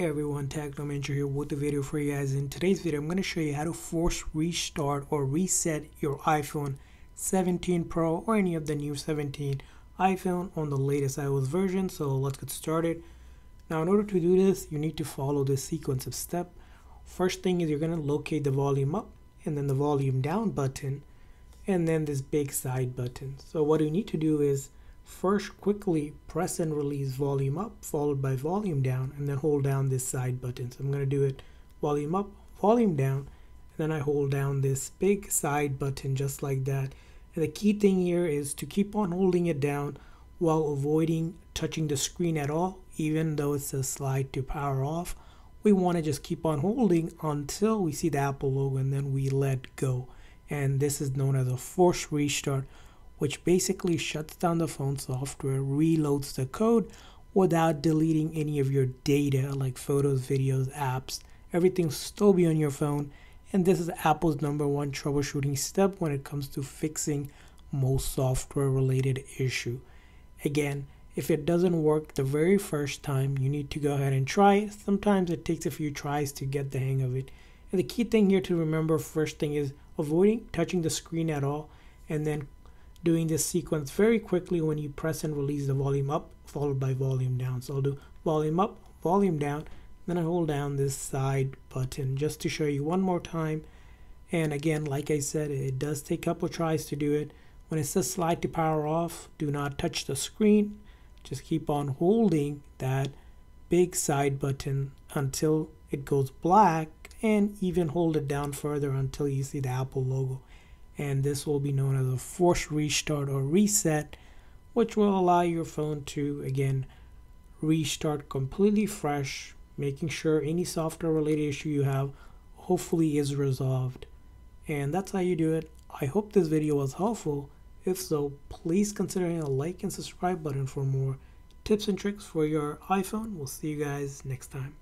Hey everyone, Technomentary here with a video for you guys. In today's video, I'm going to show you how to force restart or reset your iPhone 17 Pro or any of the new 17 iPhone on the latest iOS version. So let's get started. Now, in order to do this, you need to follow this sequence of steps. First thing is you're going to locate the volume up and then the volume down button and then this big side button. So what you need to do is first, quickly press and release volume up, followed by volume down, and then hold down this side button. So I'm going to do it volume up, volume down, and then I hold down this big side button just like that. And the key thing here is to keep on holding it down while avoiding touching the screen at all, even though it says slide to power off. We want to just keep on holding until we see the Apple logo and then we let go. And this is known as a force restart, which basically shuts down the phone software, reloads the code without deleting any of your data like photos, videos, apps. Everything will still be on your phone. And this is Apple's #1 troubleshooting step when it comes to fixing most software related issue. Again, if it doesn't work the very first time, you need to go ahead and try it. Sometimes it takes a few tries to get the hang of it. And the key thing here to remember, first thing is avoiding touching the screen at all, and then doing this sequence very quickly when you press and release the volume up followed by volume down. So I'll do volume up, volume down, then I hold down this side button just to show you one more time. And again, like I said, it does take a couple tries to do it. When it says slide to power off, do not touch the screen. Just keep on holding that big side button until it goes black, and even hold it down further until you see the Apple logo. And this will be known as a force restart or reset, which will allow your phone to, again, restart completely fresh, making sure any software related issue you have hopefully is resolved. And that's how you do it. I hope this video was helpful. If so, please consider hitting the like and subscribe button for more tips and tricks for your iPhone. We'll see you guys next time.